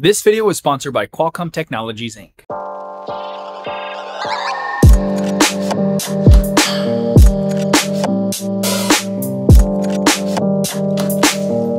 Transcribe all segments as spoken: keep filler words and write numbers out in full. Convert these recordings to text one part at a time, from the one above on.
This video was sponsored by Qualcomm Technologies, Incorporated.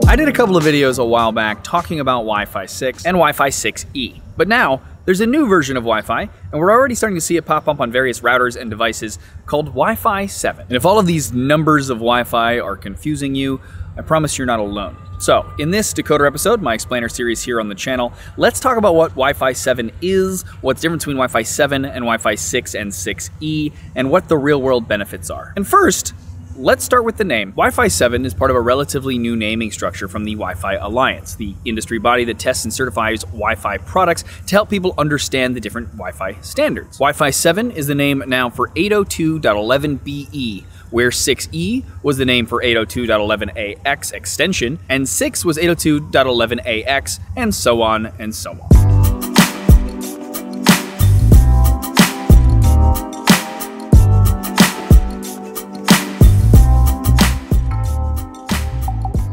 I did a couple of videos a while back talking about Wi-Fi six and Wi-Fi six E, but now there's a new version of Wi-Fi, and we're already starting to see it pop up on various routers and devices called Wi-Fi seven. And if all of these numbers of Wi-Fi are confusing you, I promise you're not alone. So, in this Decoder episode, my explainer series here on the channel, let's talk about what Wi-Fi seven is, what's the difference between Wi-Fi seven and Wi-Fi six and six E, and what the real-world benefits are. And first, let's start with the name. Wi-Fi seven is part of a relatively new naming structure from the Wi-Fi Alliance, the industry body that tests and certifies Wi-Fi products to help people understand the different Wi-Fi standards. Wi-Fi seven is the name now for eight oh two dot eleven B E, where six E was the name for eight oh two dot eleven A X extension, and six was eight oh two dot eleven A X, and so on and so on.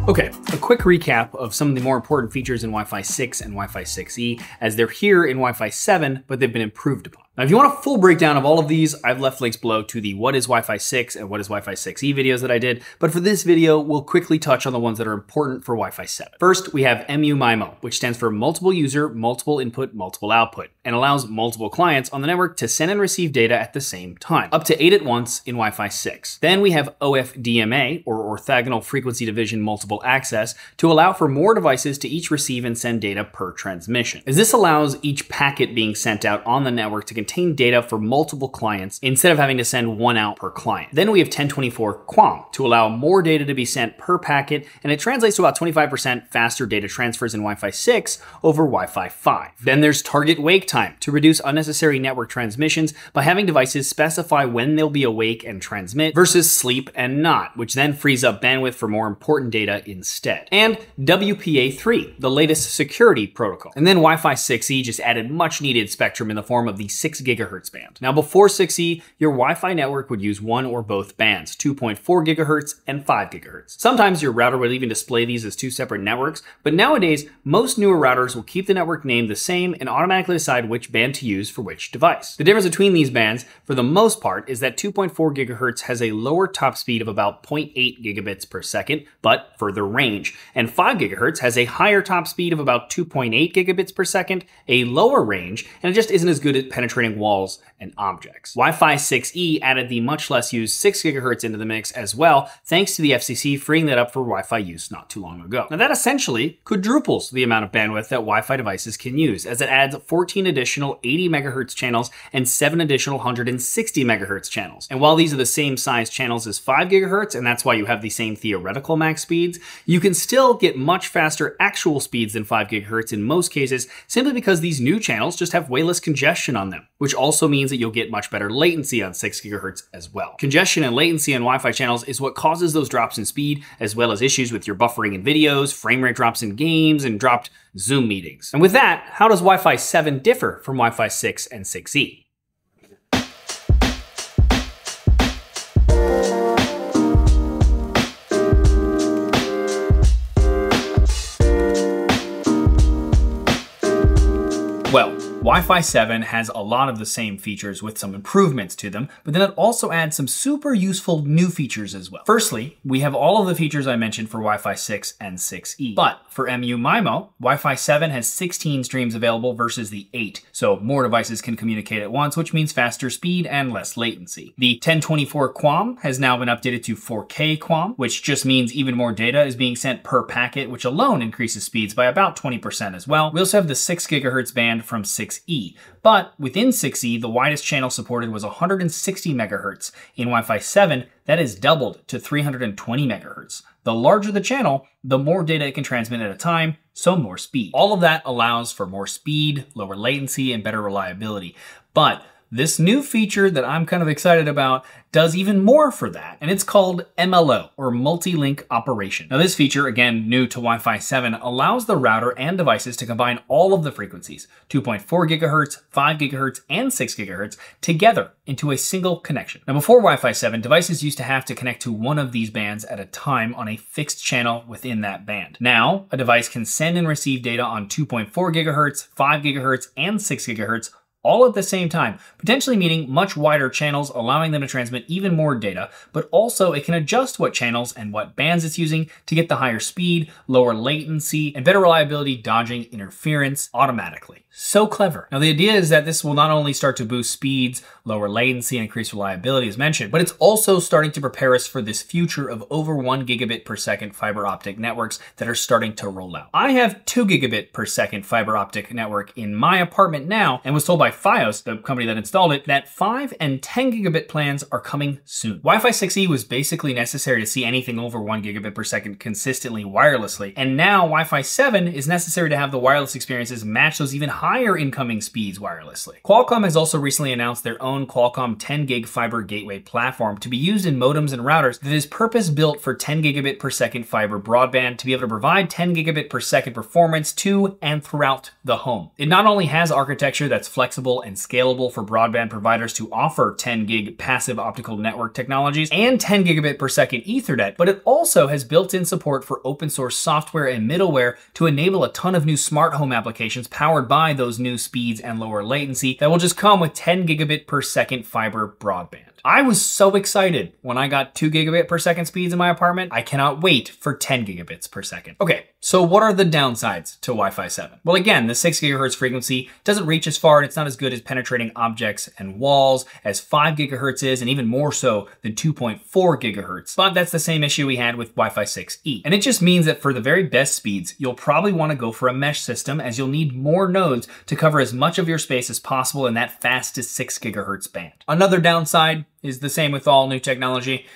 Okay, a quick recap of some of the more important features in Wi-Fi six and Wi-Fi six E, as they're here in Wi-Fi seven, but they've been improved upon. Now, if you want a full breakdown of all of these, I've left links below to the what is Wi-Fi six and what is Wi-Fi six E videos that I did, but for this video, we'll quickly touch on the ones that are important for Wi-Fi seven. First, we have M U MIMO, which stands for Multiple User, Multiple Input, Multiple Output, and allows multiple clients on the network to send and receive data at the same time, up to eight at once in Wi-Fi six. Then we have O F D M A, or Orthogonal Frequency Division Multiple Access, to allow for more devices to each receive and send data per transmission, as this allows each packet being sent out on the network to contain data for multiple clients instead of having to send one out per client. Then we have ten twenty-four Q A M to allow more data to be sent per packet, and it translates to about twenty-five percent faster data transfers in Wi-Fi six over Wi-Fi five. Then there's target wake time to reduce unnecessary network transmissions by having devices specify when they'll be awake and transmit versus sleep and not, which then frees up bandwidth for more important data instead. And W P A three, the latest security protocol. And then Wi-Fi six E just added much needed spectrum in the form of the six gigahertz band. Now before six E, your Wi-Fi network would use one or both bands, two point four gigahertz and five gigahertz. Sometimes your router would even display these as two separate networks, but nowadays, most newer routers will keep the network name the same and automatically decide which band to use for which device. The difference between these bands, for the most part, is that two point four gigahertz has a lower top speed of about zero point eight gigabits per second, but for the range, and five gigahertz has a higher top speed of about two point eight gigabits per second, a lower range, and it just isn't as good at penetrating walls and objects. Wi-Fi six E added the much less used six gigahertz into the mix as well, thanks to the F C C freeing that up for Wi-Fi use not too long ago. Now that essentially quadruples the amount of bandwidth that Wi-Fi devices can use, as it adds fourteen additional eighty megahertz channels and seven additional one hundred sixty megahertz channels. And while these are the same size channels as five gigahertz, and that's why you have the same theoretical max speeds, you can still get much faster actual speeds than five gigahertz in most cases, simply because these new channels just have way less congestion on them, which also means that you'll get much better latency on six gigahertz as well. Congestion and latency on Wi-Fi channels is what causes those drops in speed, as well as issues with your buffering in videos, frame rate drops in games, and dropped Zoom meetings. And with that, how does Wi-Fi seven differ from Wi-Fi six and six E? Wi-Fi seven has a lot of the same features with some improvements to them, but then it also adds some super useful new features as well. Firstly, we have all of the features I mentioned for Wi-Fi six and six E, but for M U MIMO, Wi-Fi seven has sixteen streams available versus the eight, so more devices can communicate at once, which means faster speed and less latency. The ten twenty-four Q A M has now been updated to four K Q A M, which just means even more data is being sent per packet, which alone increases speeds by about twenty percent as well. We also have the six gigahertz band from six E, but within six E, the widest channel supported was one hundred sixty megahertz. In Wi-Fi seven, that is doubled to three hundred twenty megahertz. The larger the channel, the more data it can transmit at a time, so more speed. All of that allows for more speed, lower latency, and better reliability. But This new feature that I'm kind of excited about does even more for that, and it's called M L O, or multi-link operation. Now this feature, again, new to Wi-Fi seven, allows the router and devices to combine all of the frequencies, two point four gigahertz, five gigahertz, and six gigahertz, together into a single connection. Now before Wi-Fi seven, devices used to have to connect to one of these bands at a time on a fixed channel within that band. Now, a device can send and receive data on two point four gigahertz, five gigahertz, and six gigahertz, all at the same time, potentially meaning much wider channels, allowing them to transmit even more data, but also it can adjust what channels and what bands it's using to get the higher speed, lower latency, and better reliability, dodging interference automatically. So clever. Now the idea is that this will not only start to boost speeds, lower latency, and increase reliability as mentioned, but it's also starting to prepare us for this future of over one gigabit per second fiber optic networks that are starting to roll out. I have two gigabit per second fiber optic network in my apartment now, and was told by Fios, the company that installed it, that five and ten gigabit plans are coming soon. Wi-Fi six E was basically necessary to see anything over one gigabit per second consistently wirelessly, and now Wi-Fi seven is necessary to have the wireless experiences match those even higher higher incoming speeds wirelessly. Qualcomm has also recently announced their own Qualcomm ten gig fiber gateway platform to be used in modems and routers that is purpose-built for ten gigabit per second fiber broadband to be able to provide ten gigabit per second performance to and throughout the home. It not only has architecture that's flexible and scalable for broadband providers to offer ten gig passive optical network technologies and ten gigabit per second Ethernet, but it also has built-in support for open source software and middleware to enable a ton of new smart home applications powered by those new speeds and lower latency that will just come with ten gigabit per second fiber broadband. I was so excited when I got two gigabit per second speeds in my apartment. I cannot wait for ten gigabits per second. Okay, so what are the downsides to Wi-Fi seven? Well, again, the six gigahertz frequency doesn't reach as far, and it's not as good as penetrating objects and walls as five gigahertz is, and even more so than two point four gigahertz. But that's the same issue we had with Wi-Fi six E. And it just means that for the very best speeds, you'll probably wanna go for a mesh system, as you'll need more nodes to cover as much of your space as possible in that fastest six gigahertz band. Another downside is the same with all new technology,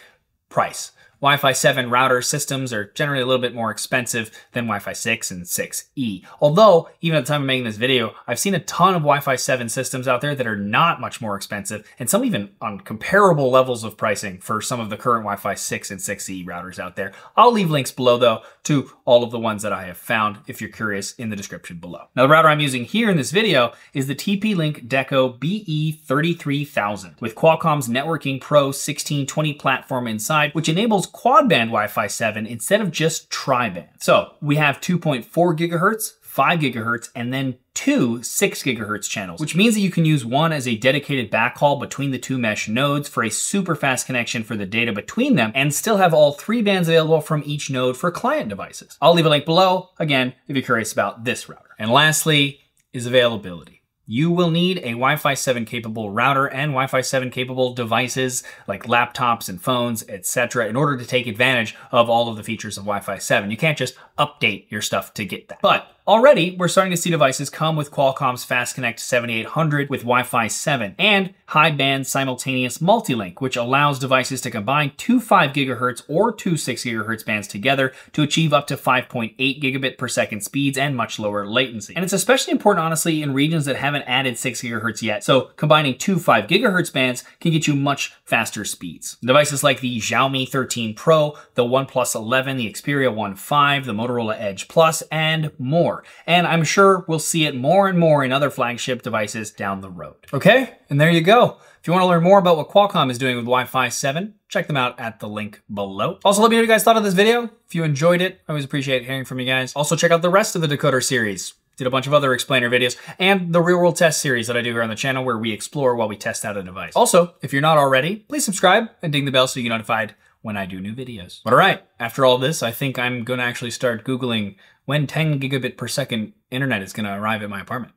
price. Wi-Fi seven router systems are generally a little bit more expensive than Wi-Fi six and six E. Although, even at the time of making this video, I've seen a ton of Wi-Fi seven systems out there that are not much more expensive, and some even on comparable levels of pricing for some of the current Wi-Fi six and six E routers out there. I'll leave links below though to all of the ones that I have found, if you're curious, in the description below. Now the router I'm using here in this video is the T P-Link Deco B E three three thousand with Qualcomm's Networking Pro sixteen twenty platform inside, which enables quad band Wi-Fi seven instead of just tri-band. So we have two point four gigahertz, five gigahertz, and then two six gigahertz channels, which means that you can use one as a dedicated backhaul between the two mesh nodes for a super fast connection for the data between them, and still have all three bands available from each node for client devices. I'll leave a link below, again, if you're curious about this router. And lastly is availability. You will need a Wi-Fi seven capable router and Wi-Fi seven capable devices like laptops and phones, et cetera, in order to take advantage of all of the features of Wi-Fi seven. You can't just update your stuff to get that. But already, we're starting to see devices come with Qualcomm's FastConnect seventy-eight hundred with Wi-Fi seven and high-band simultaneous multi-link, which allows devices to combine two five gigahertz or two six gigahertz bands together to achieve up to five point eight gigabit per second speeds and much lower latency. And it's especially important, honestly, in regions that haven't added six gigahertz yet, so combining two five gigahertz bands can get you much faster speeds. Devices like the Xiaomi thirteen Pro, the OnePlus eleven, the Xperia one five, the Motorola Edge Plus, and more. And I'm sure we'll see it more and more in other flagship devices down the road. Okay, and there you go. If you want to learn more about what Qualcomm is doing with Wi-Fi seven, check them out at the link below. Also, let me know what you guys thought of this video. If you enjoyed it, I always appreciate hearing from you guys. Also, check out the rest of the Decoder series. Did a bunch of other explainer videos, and the real-world test series that I do here on the channel where we explore while we test out a device. Also, if you're not already, please subscribe and ding the bell so you get notified when I do new videos. But all right, after all this, I think I'm gonna actually start Googling when ten gigabit per second internet is gonna arrive at my apartment.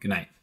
Good night.